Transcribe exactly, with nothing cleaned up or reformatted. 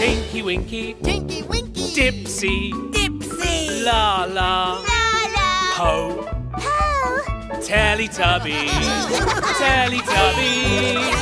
Tinky Winky, Tinky Winky, Dipsy, Dipsy, La La, La La, Ho Ho, Teletubbies, Teletubbies.